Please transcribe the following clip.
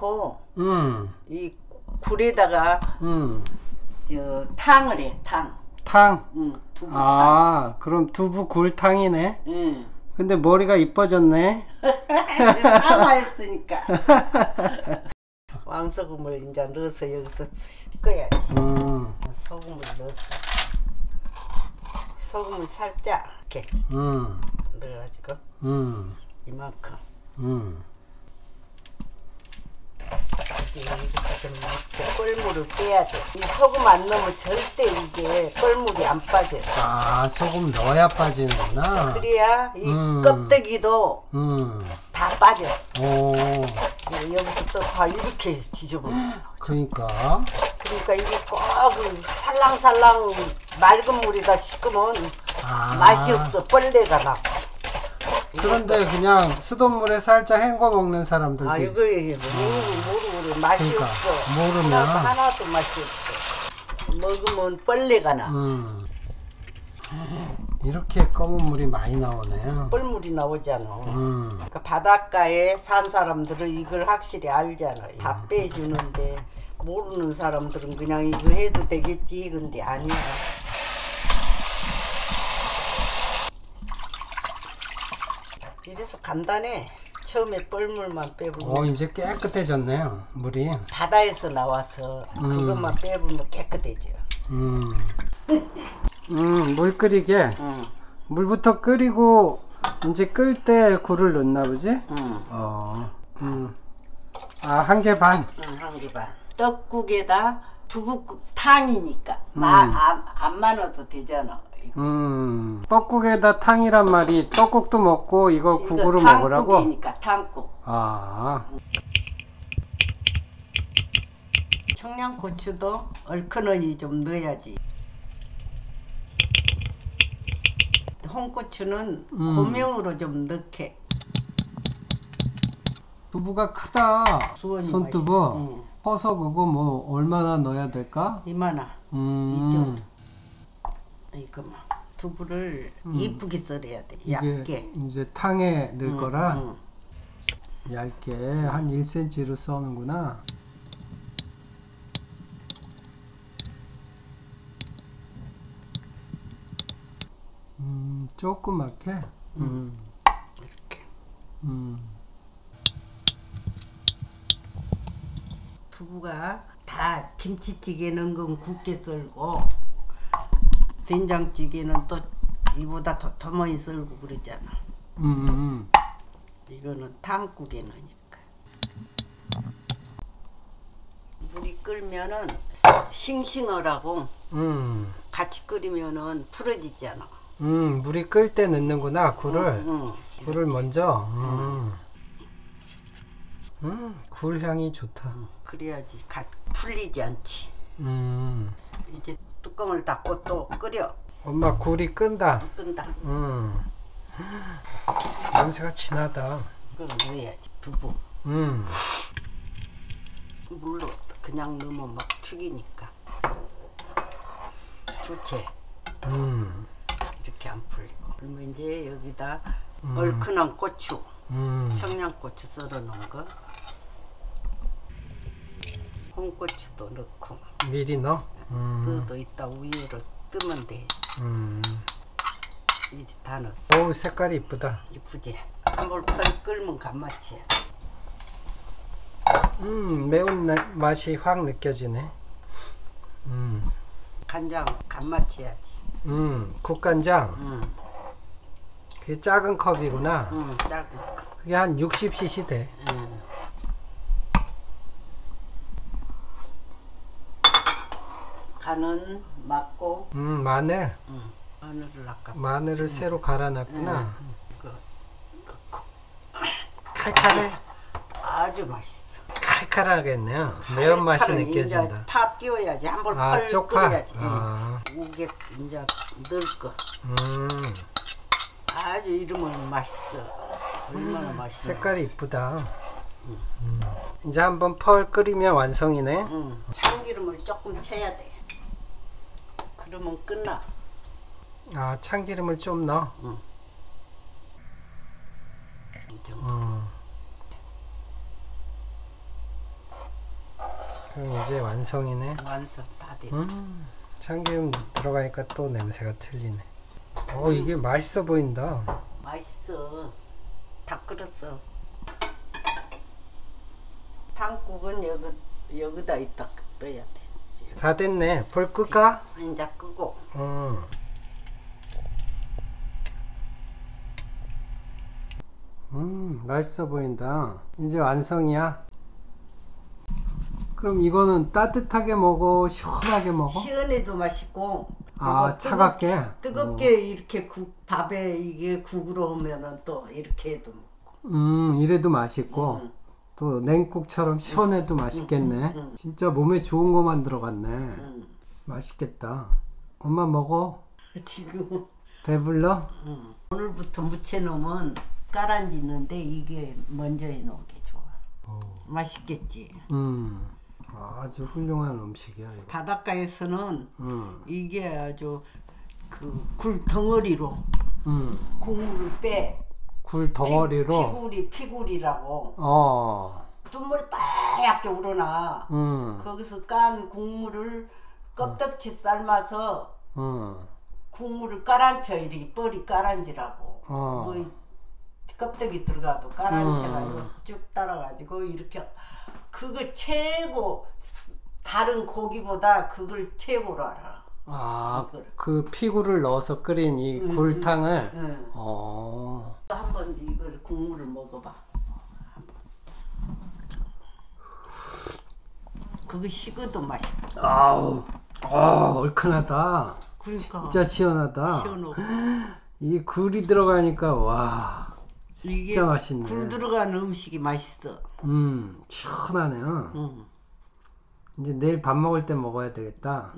넣고 이 굴에다가 저 탕을 해. 탕. 탕? 응. 두부. 아, 그럼 두부 굴탕이네. 응. 근데 머리가 이뻐졌네. 싸마였으니까. 왕소금을 이제 넣어서 여기서 끓여야지. 소금을 넣었어. 소금을 살짝 이렇게 넣어가지고 이만큼. 꿀물을 빼야 돼. 이 소금 안 넣으면 절대 이게 꿀물이 안 빠져요. 아, 소금 넣어야 빠지는구나. 그래야 이 껍데기도 다 빠져. 오. 여기서 또 다 이렇게 지져버려. 그러니까. 그러니까 이게 꼭 살랑살랑 맑은 물에다 씻으면 맛이 없어. 벌레가 나고. 그런데 그냥 수돗물에 살짝 헹궈 먹는 사람들도 있어. 이거 모르고 맛이 그러니까, 없어. 모르면 하나도 맛이 없어. 먹으면 벌레가 나. 이렇게 검은 물이 많이 나오네요. 뻘물이 나오잖아. 그러니까 바닷가에 산 사람들은 이걸 확실히 알잖아. 다 빼주는데 모르는 사람들은 그냥 이거 해도 되겠지. 근데 아니야. 이래서 간단해. 처음에 뻘물만 빼보면 이제 깨끗해졌네요. 물이 바다에서 나와서 그것만 빼보면 깨끗해져요. 물 끓이게 물부터 끓이고 이제 끓을 때 굴을 넣나 보지? 아, 한 개 반? 한 개 반. 떡국에다 두부탕이니까 안 많아도 되잖아. 떡국에다 탕이란 말이 떡국도 먹고 이거 국으로 먹으라고? 탕국이니까 탕국. 청양고추도 얼큰언니 좀 넣어야지. 홍고추는 고명으로 좀 넣게. 두부가 크다. 손두부 커서 그거 뭐 얼마나 넣어야 될까? 이만한 이쪽으로. 이거만 두부를 이쁘게 썰어야 돼. 얇게. 이제 탕에 넣을 거라 얇게 한 1cm로 써는구나. 조그맣게. 이렇게. 두부가 다 김치찌개 넣은 건 굵게 썰고 된장찌개는 또 이보다 도톰하게 썰고 그러잖아. 이거는 탕국에 넣으니까. 물이 끓면은 싱싱하라고 같이 끓이면은 풀어지잖아. 물이 끓을 때 넣는구나 굴을. 굴을 먼저. 굴 향이 좋다. 그래야지 풀리지 않지. 이제 뚜껑을 닫고 또 끓여. 엄마 굴이 끈다. 끈다. 냄새가 진하다. 그걸 넣어야지. 두부. 물로 그냥 넣으면 막 튀기니까 좋지. 이렇게 안 풀리고. 그러면 이제 여기다 얼큰한 고추, 청양고추 썰어 놓은 거, 홍고추도 넣고. 미리 넣어? 그것도 이따 우유를 뜨면 돼. 이제 다 넣었어. 오, 색깔이 이쁘다. 이쁘지? 한볼판 끓으면 간맛이야. 매운 맛이 확 느껴지네. 간장 간맛이야지. 국간장. 그게 작은 컵이구나. 작은 컵. 그게 한 60cc 돼. 간은 맞고. 마늘. 마늘을 아까. 마늘을 새로 갈아놨구나. 그거 넣고. 칼칼해. 아주 맛있어. 칼칼하겠네요. 매운맛이 느껴진다. 파 띄워야지. 한번 펄 끓여야지. 이게 이제 넣을 거. 아주 이러면 맛있어. 얼마나 맛있어. 색깔이 이쁘다. 이제 한번 펄 끓이면 완성이네. 참기름을 조금 채야 돼. 그러면 끝나. 아, 참기름을 좀 넣어. 그럼 이제 완성이네. 완성 다 됐어. 참기름 들어가니까 또 냄새가 틀리네. 이게 맛있어 보인다. 맛있어. 다 끓었어. 탕국은 여기다 이따 넣어야 돼. 다 됐네. 불 끄까? 이제 끄고. 맛있어 보인다. 이제 완성이야. 그럼 이거는 따뜻하게 먹어, 시원하게 먹어? 시원해도 맛있고. 아, 차갑게? 뜨겁게 이렇게 밥에 이게 국으로 하면은 또 이렇게 해도 먹고. 이래도 맛있고. 또 냉국처럼 시원해도 맛있겠네. 진짜 몸에 좋은 거만 들어갔네. 맛있겠다. 엄마 먹어. 지금. 배불러? 오늘부터 무채 넣으면 깔아놨는데 이게 먼저 해놓은 게 좋아. 맛있겠지. 아주 훌륭한 음식이야 이거. 바닷가에서는 이게 아주 그 굴 덩어리로 국물을 빼. 굴 덩어리로 피구리라고. 눈물이 빨갛게 우러나. 거기서 깐 국물을 껍데기 삶아서 국물을 깔아앉혀. 이렇게 뻘이 깔아앉으라고. 껍데기 들어가도 깔아앉혀가지고 쭉 따라가지고 이렇게. 그거 최고. 다른 고기보다 그걸 최고로 알아. 그 피구를 넣어서 끓인 이 굴탕을. 한번 이걸 국물을 먹어봐. 그거 식어도 맛있고. 얼큰하다. 그러니까. 진짜 시원하다. 시원하고. 이 굴이 들어가니까 와. 진짜 맛있네. 굴 들어간 음식이 맛있어. 시원하네요. 이제 내일 밥 먹을 때 먹어야 되겠다.